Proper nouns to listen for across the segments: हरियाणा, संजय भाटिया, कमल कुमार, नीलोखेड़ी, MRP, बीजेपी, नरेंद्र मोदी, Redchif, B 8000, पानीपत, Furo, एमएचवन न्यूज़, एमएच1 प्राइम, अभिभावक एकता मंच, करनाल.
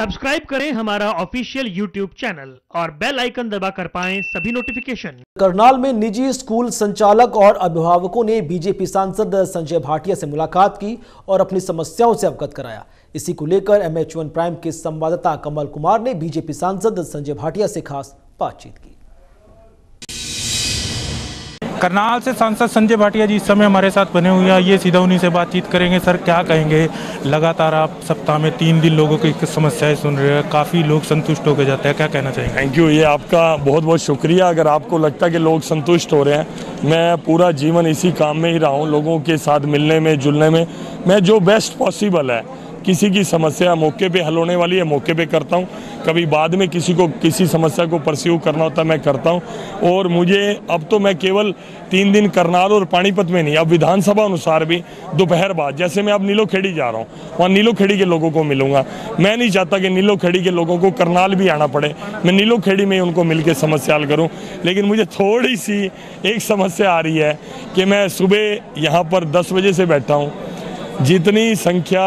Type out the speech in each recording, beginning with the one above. Subscribe करें हमारा official YouTube channel और बेल आइकन दबाकर पाएं सभी नोटिफिकेशन। करनाल में निजी स्कूल संचालक और अभिभावकों ने बीजेपी सांसद संजय भाटिया से मुलाकात की और अपनी समस्याओं से अवगत कराया। इसी को लेकर एमएच1 प्राइम के संवाददाता कमल कुमार ने बीजेपी सांसद संजय भाटिया से खास बातचीत की। करनाल से सांसद संजय भाटिया जी इस समय हमारे साथ बने हुए हैं। ये सीधा उन्हीं से बातचीत करेंगे। सर, क्या कहेंगे, लगातार आप सप्ताह में 3 दिन लोगों की समस्याएं सुन रहे हैं, काफ़ी लोग संतुष्ट होकर जाते हैं, क्या कहना चाहेंगे? थैंक यू, ये आपका बहुत बहुत शुक्रिया। अगर आपको लगता है कि लोग संतुष्ट हो रहे हैं, मैं पूरा जीवन इसी काम में ही रहा हूँ, लोगों के साथ मिलने में जुलने में। मैं जो बेस्ट पॉसिबल है, किसी की समस्या मौके पे हल होने वाली है मौके पे करता हूँ, कभी बाद में किसी को किसी समस्या को परस्यू करना होता है मैं करता हूँ। और मुझे अब तो मैं केवल 3 दिन करनाल और पानीपत में नहीं, अब विधानसभा अनुसार भी दोपहर बाद, जैसे मैं अब नीलोखेड़ी जा रहा हूँ, वहाँ नीलोखेड़ी के लोगों को मिलूंगा। मैं नहीं चाहता कि नीलोखेड़ी के लोगों को करनाल भी आना पड़े, मैं नीलोखेड़ी में उनको मिल के समस्या हल करूँ। लेकिन मुझे थोड़ी सी एक समस्या आ रही है कि मैं सुबह यहाँ पर 10 बजे से बैठा हूँ, जितनी संख्या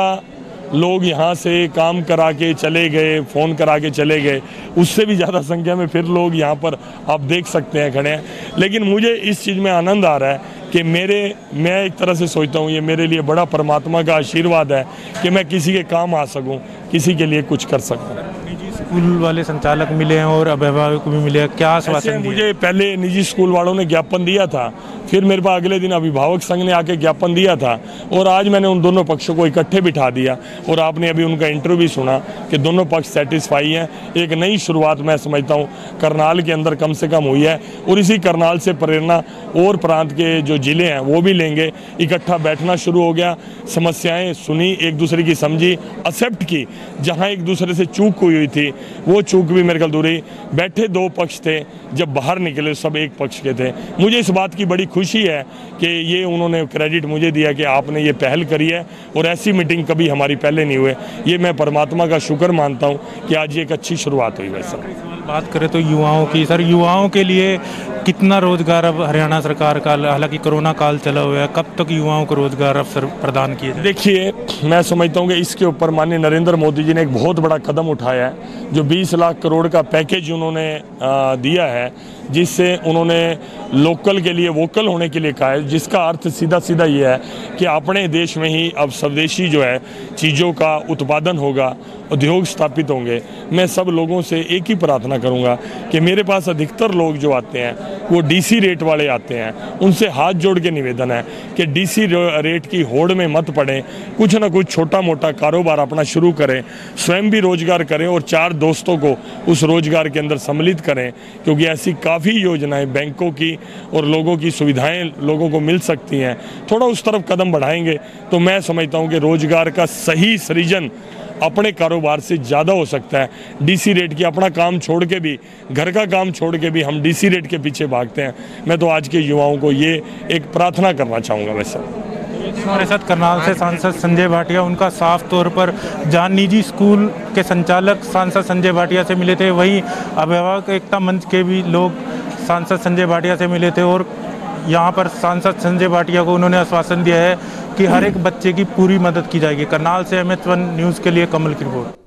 लोग यहाँ से काम करा के चले गए, फ़ोन करा के चले गए, उससे भी ज़्यादा संख्या में फिर लोग यहाँ पर आप देख सकते हैं खड़े हैं। लेकिन मुझे इस चीज़ में आनंद आ रहा है कि मैं एक तरह से सोचता हूँ ये मेरे लिए बड़ा परमात्मा का आशीर्वाद है कि मैं किसी के काम आ सकूँ, किसी के लिए कुछ कर सकूँ। निजी स्कूल वाले संचालक मिले हैं और अभिभावक भी मिले हैं, क्या आश्वासन दिया? मुझे पहले निजी स्कूल वालों ने ज्ञापन दिया था, फिर मेरे पास अगले दिन अभिभावक संघ ने आके ज्ञापन दिया था, और आज मैंने उन दोनों पक्षों को इकट्ठे बिठा दिया और आपने अभी उनका इंटरव्यू सुना कि दोनों पक्ष सेटिस्फाई हैं। एक नई शुरुआत मैं समझता हूँ करनाल के अंदर कम से कम हुई है, और इसी करनाल से प्रेरणा और प्रांत के जो जिले हैं वो भी लेंगे। इकट्ठा बैठना शुरू हो गया, समस्याएं सुनी, एक दूसरे की समझी, एक्सेप्ट की। जहाँ एक दूसरे से चूक हुई थी वो चूक भी मेरे ख्याल दूरी। बैठे 2 पक्ष थे, जब बाहर निकले सब एक पक्ष के थे। मुझे इस बात की बड़ी खुशी है कि ये उन्होंने क्रेडिट मुझे दिया कि आपने ये पहल करी है, और ऐसी मीटिंग कभी हमारी पहले नहीं हुए। ये मैं परमात्मा का शुक्र मानता हूँ कि आज ये एक अच्छी शुरुआत हुई। वैसा बात करें तो युवाओं की, सर युवाओं के लिए कितना रोजगार अब हरियाणा सरकार का, हालांकि कोरोना काल चला हुआ है, कब तक युवाओं को रोजगार अवसर प्रदान किए? देखिए, मैं समझता हूँ कि इसके ऊपर माननीय नरेंद्र मोदी जी ने एक बहुत बड़ा कदम उठाया है, जो 20 लाख करोड़ का पैकेज उन्होंने दिया है, जिससे उन्होंने लोकल के लिए वोकल होने के लिए कहा है, जिसका अर्थ सीधा सीधा ये है कि अपने देश में ही अब स्वदेशी जो है चीज़ों का उत्पादन होगा, उद्योग स्थापित होंगे। मैं सब लोगों से एक ही प्रार्थना करूंगा कि मेरे पास अधिकतर लोग जो आते हैं वो डीसी रेट वाले आते हैं, उनसे हाथ जोड़ के निवेदन है कि डीसी रेट की होड़ में मत पड़ें, कुछ ना कुछ छोटा मोटा कारोबार अपना शुरू करें, स्वयं भी रोजगार करें और 4 दोस्तों को उस रोजगार के अंदर सम्मिलित करें, क्योंकि ऐसी काफ़ी योजनाएं बैंकों की और लोगों की सुविधाएं लोगों को मिल सकती हैं। थोड़ा उस तरफ कदम बढ़ाएंगे तो मैं समझता हूं कि रोजगार का सही सृजन अपने कारोबार से ज़्यादा हो सकता है। डीसी रेट की अपना काम छोड़ के भी, घर का काम छोड़ के भी हम डीसी रेट के पीछे भागते हैं। मैं तो आज के युवाओं को ये एक प्रार्थना करना चाहूँगा। वैसा हमारे साथ करनाल से सांसद संजय भाटिया, उनका साफ तौर पर जहाँ निजी स्कूल के संचालक सांसद संजय भाटिया से मिले थे, वहीं अभिभावक एकता मंच के भी लोग सांसद संजय भाटिया से मिले थे, और यहाँ पर सांसद संजय भाटिया को उन्होंने आश्वासन दिया है कि हर एक बच्चे की पूरी मदद की जाएगी। करनाल से एमएचवन न्यूज़ के लिए कमल की रिपोर्ट।